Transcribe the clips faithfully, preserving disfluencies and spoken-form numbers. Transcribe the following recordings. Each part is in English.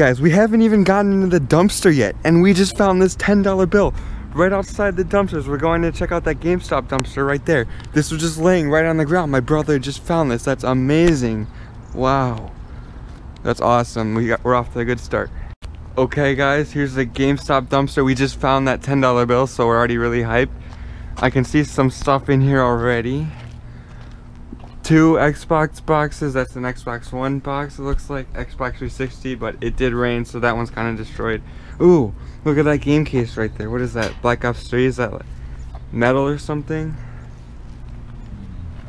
Guys, we haven't even gotten into the dumpster yet, and we just found this ten dollar bill right outside the dumpsters. We're going to check out that GameStop dumpster right there. This was just laying right on the ground. My brother just found this. That's amazing. Wow. That's awesome. We got, we're off to a good start. Okay, guys, here's the GameStop dumpster. We just found that ten dollar bill, so we're already really hyped. I can see some stuff in here already. Two Xbox boxes. That's an Xbox One box, it looks like. Xbox three sixty, but it did rain, so that one's kind of destroyed. Ooh, look at that game case right there. What is that? Black Ops three? Is that like metal or something?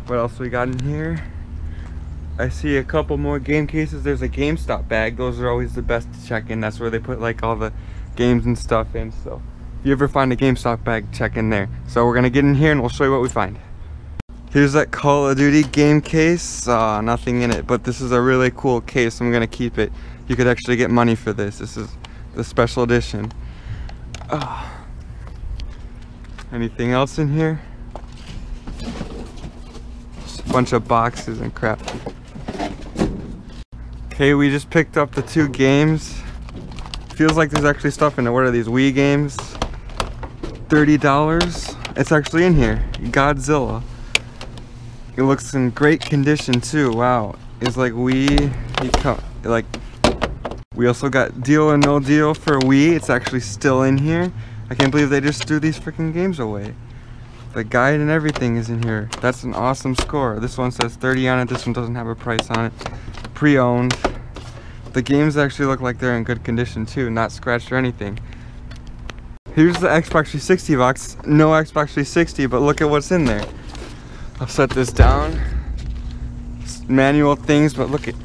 What else we got in here? I see a couple more game cases. There's a GameStop bag. Those are always the best to check in. That's where they put like all the games and stuff in. So if you ever find a GameStop bag, check in there. So we're gonna get in here and we'll show you what we find. Here's that Call of Duty game case. Uh, nothing in it, but this is a really cool case. I'm gonna keep it. You could actually get money for this. This is the special edition. Uh, anything else in here? Just a bunch of boxes and crap. Okay, we just picked up the two games. Feels like there's actually stuff in it. What are these, Wii games? thirty dollars. It's actually in here. Godzilla. It looks in great condition too. Wow. It's like Wii. Like, we also got Deal or No Deal for Wii. It's actually still in here. I can't believe they just threw these freaking games away. The guide and everything is in here. That's an awesome score. This one says thirty on it. This one doesn't have a price on it. Pre-owned. The games actually look like they're in good condition too. Not scratched or anything. Here's the Xbox three sixty box. No Xbox three sixty, but look at what's in there. I'll set this down. Manual things, but look at,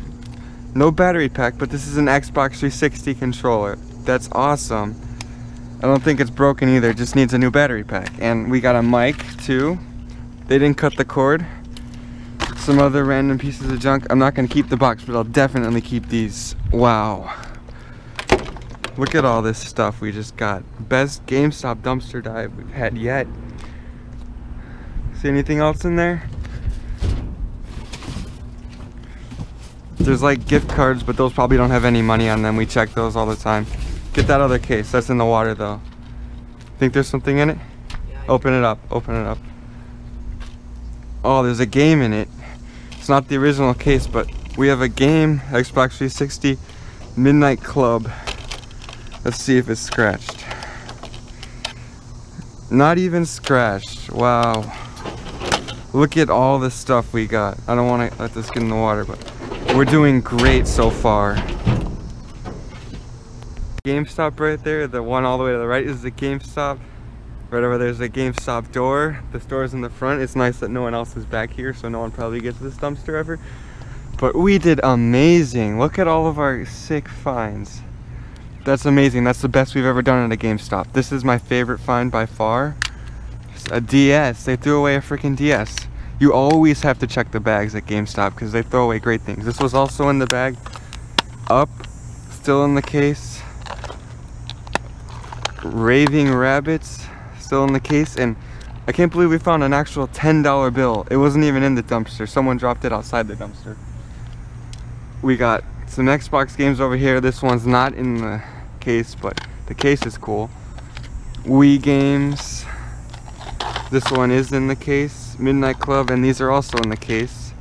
no battery pack, but this is an Xbox three sixty controller. That's awesome. I don't think it's broken either, it just needs a new battery pack. And we got a mic too. They didn't cut the cord. Some other random pieces of junk. I'm not gonna keep the box, but I'll definitely keep these. Wow. Look at all this stuff we just got. Best GameStop dumpster dive we've had yet. Anything else in there? There's like gift cards, but those probably don't have any money on them. We check those all the time. Get that other case. That's in the water though. Think there's something in it? Yeah, open it up. Open it up. Oh, there's a game in it. It's not the original case, but we have a game. Xbox three sixty Midnight Club. Let's see if it's scratched. Not even scratched. Wow. Look at all the stuff we got. I don't want to let this get in the water, but we're doing great so far. GameStop right there, the one all the way to the right is the GameStop. Right over there's the GameStop door. The store's in the front. It's nice that no one else is back here, so no one probably gets this dumpster ever. But we did amazing. Look at all of our sick finds. That's amazing. That's the best we've ever done at a GameStop. This is my favorite find by far. A D S. They threw away a freaking D S. You always have to check the bags at GameStop because they throw away great things. This was also in the bag. Up. Still in the case. Raving Rabbids. Still in the case. And I can't believe we found an actual ten dollar bill. It wasn't even in the dumpster. Someone dropped it outside the dumpster. We got some Xbox games over here. This one's not in the case, but the case is cool. Wii games. This one is in the case. Midnight Club, and these are also in the case.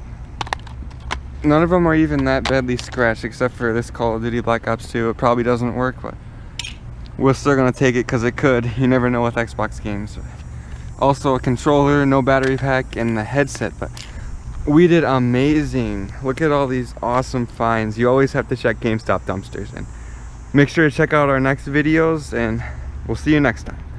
None of them are even that badly scratched, except for this Call of Duty Black Ops two. It probably doesn't work, but we're still gonna take it because it could. You never know with Xbox games. Also a controller, no battery pack, and the headset, but we did amazing. Look at all these awesome finds. You always have to check GameStop dumpsters, and make sure to check out our next videos, and we'll see you next time.